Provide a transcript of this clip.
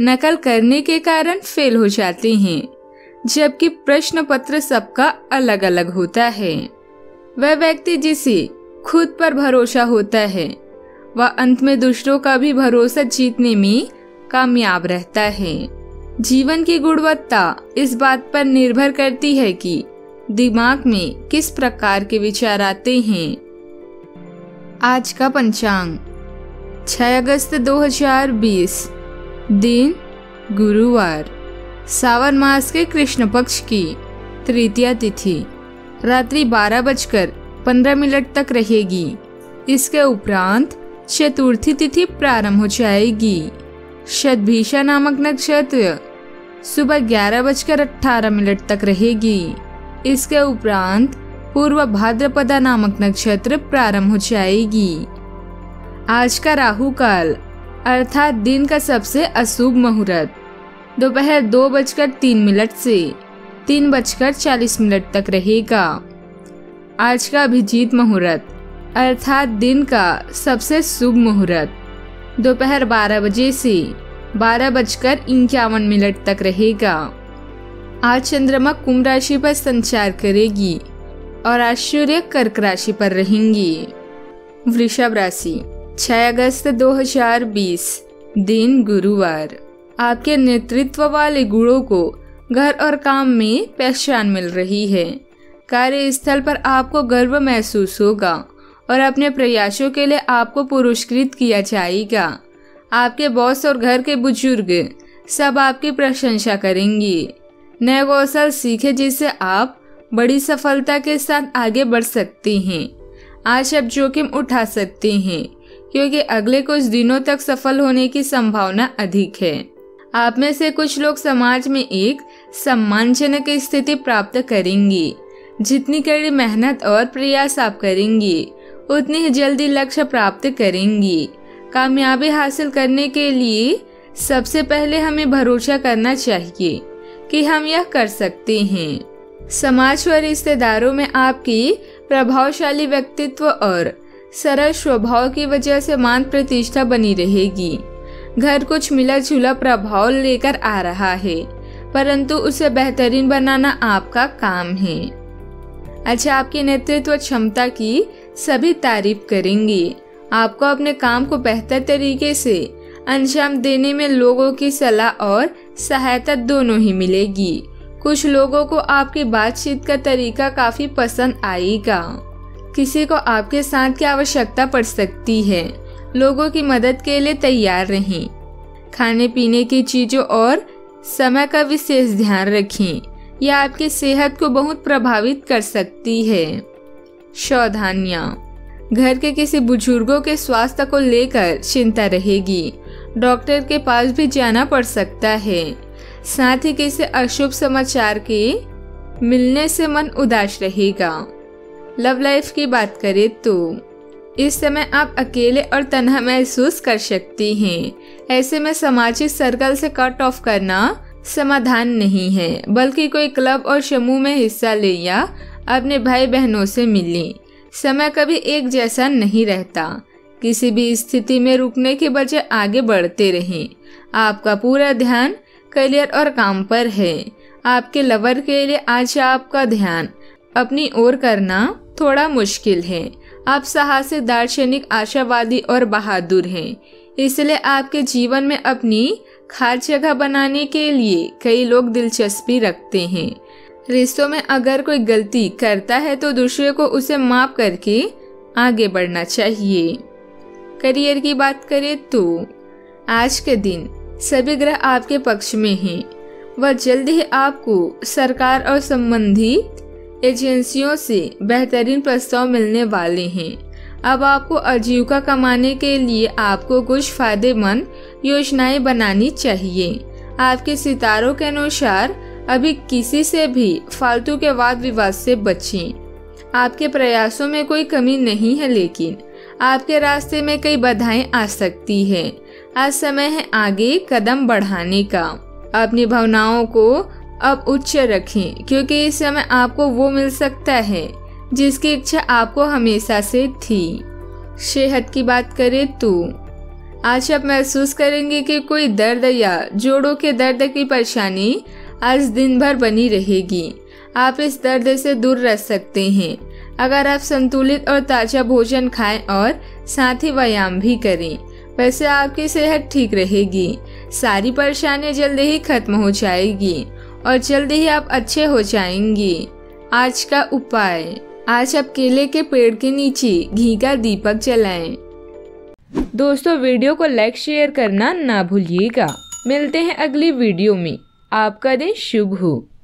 नकल करने के कारण फेल हो जाते हैं, जबकि प्रश्न पत्र सबका अलग अलग होता है। वह व्यक्ति जिसे खुद पर भरोसा होता है वह अंत में दूसरों का भी भरोसा जीतने में कामयाब रहता है। जीवन की गुणवत्ता इस बात पर निर्भर करती है कि दिमाग में किस प्रकार के विचार आते हैं। आज का पंचांग 6 अगस्त 2020, दिन गुरुवार, सावन मास के कृष्ण पक्ष की तृतीया तिथि रात्रि 12:15 तक रहेगी। इसके उपरांत चतुर्थी तिथि प्रारंभ हो जाएगी। शतभिषा नामक नक्षत्र सुबह 11:18 तक रहेगी। इसके उपरांत पूर्व भाद्रपदा नामक नक्षत्र प्रारंभ हो जाएगी। आज का राहु काल अर्थात दिन का सबसे अशुभ मुहूर्त दोपहर 2:03 से 3:40 तक रहेगा। आज का अभिजीत मुहूर्त अर्थात दिन का सबसे शुभ मुहूर्त दोपहर 12 बजे से 12:51 तक रहेगा। आज चंद्रमा कुंभ राशि पर संचार करेगी और आज सूर्य कर्क राशि पर रहेंगी। वृषभ राशि 6 अगस्त 2020, दिन गुरुवार, आपके नेतृत्व वाले गुणों को घर और काम में पहचान मिल रही है। कार्यस्थल पर आपको गर्व महसूस होगा और अपने प्रयासों के लिए आपको पुरस्कृत किया जाएगा। आपके बॉस और घर के बुजुर्ग सब आपकी प्रशंसा करेंगे। नए कौशल सीखें जिससे आप बड़ी सफलता के साथ आगे बढ़ सकते हैं। आज आप जोखिम उठा सकते हैं क्योंकि अगले कुछ दिनों तक सफल होने की संभावना अधिक है। आप में से कुछ लोग समाज में एक सम्मानजनक स्थिति प्राप्त करेंगे। जितनी कड़ी मेहनत और प्रयास आप करेंगे उतनी ही जल्दी लक्ष्य प्राप्त करेंगे। कामयाबी हासिल करने के लिए सबसे पहले हमें भरोसा करना चाहिए कि हम यह कर सकते हैं। समाज और रिश्तेदारों में आपकी प्रभावशाली व्यक्तित्व और सरल स्वभाव की वजह से मान प्रतिष्ठा बनी रहेगी। घर कुछ मिला जुला प्रभाव लेकर आ रहा है, परंतु उसे बेहतरीन बनाना आपका काम है। अच्छा, आपकी नेतृत्व क्षमता की सभी तारीफ करेंगे। आपको अपने काम को बेहतर तरीके से अंजाम देने में लोगों की सलाह और सहायता दोनों ही मिलेगी। कुछ लोगों को आपकी बातचीत का तरीका काफी पसंद आएगा। किसी को आपके साथ की आवश्यकता पड़ सकती है। लोगों की मदद के लिए तैयार रहें। खाने पीने की चीजों और समय का विशेष ध्यान रखें। यह आपकी सेहत को बहुत प्रभावित कर सकती है। सावधानियां, घर के किसी बुजुर्गों के स्वास्थ्य को लेकर चिंता रहेगी। डॉक्टर के पास भी जाना पड़ सकता है। साथ ही किसी अशुभ समाचार के मिलने से मन उदास रहेगा। लव लाइफ की बात करें तो इस समय आप अकेले और तन्हा महसूस कर सकती हैं। ऐसे में सामाजिक सर्कल से कट ऑफ करना समाधान नहीं है, बल्कि कोई क्लब और समूह में हिस्सा ले या अपने भाई बहनों से मिलें। समय कभी एक जैसा नहीं रहता। किसी भी स्थिति में रुकने के बजाय आगे बढ़ते रहें। आपका पूरा ध्यान करियर और काम पर है। आपके लवर के लिए आज आपका ध्यान अपनी ओर करना थोड़ा मुश्किल है। आप साहसी, दार्शनिक, आशावादी और बहादुर हैं, इसलिए आपके जीवन में अपनी खास जगह बनाने के लिए कई लोग दिलचस्पी रखते हैं। रिश्तों में अगर कोई गलती करता है तो दूसरे को उसे माफ करके आगे बढ़ना चाहिए। करियर की बात करें तो आज के दिन सभी ग्रह आपके पक्ष में हैं। वह जल्द ही आपको सरकार और संबंधित एजेंसियों से बेहतरीन प्रस्ताव मिलने वाले हैं। अब आपको आजीविका कमाने के लिए आपको कुछ फायदेमंद योजनाएं बनानी चाहिए। आपके सितारों के अनुसार अभी किसी से भी फालतू के वाद विवाद से बचें। आपके प्रयासों में कोई कमी नहीं है, लेकिन आपके रास्ते में कई बाधाएं आ सकती है। आज समय है आगे कदम बढ़ाने का। अपनी भावनाओं को अब उच्च रखें, क्योंकि इस समय आपको वो मिल सकता है जिसकी इच्छा आपको हमेशा से थी। सेहत की बात करें तो आज आप महसूस करेंगे कि कोई दर्द या जोड़ों के दर्द की परेशानी आज दिन भर बनी रहेगी। आप इस दर्द से दूर रह सकते हैं अगर आप संतुलित और ताज़ा भोजन खाएं और साथ ही व्यायाम भी करें। वैसे आपकी सेहत ठीक रहेगी, सारी परेशानियां जल्दी ही खत्म हो जाएगी और जल्दी ही आप अच्छे हो जाएंगी। आज का उपाय, आज आप केले के पेड़ के नीचे घी का दीपक जलाएं। दोस्तों, वीडियो को लाइक शेयर करना ना भूलिएगा। मिलते हैं अगली वीडियो में। आपका दिन शुभ हो।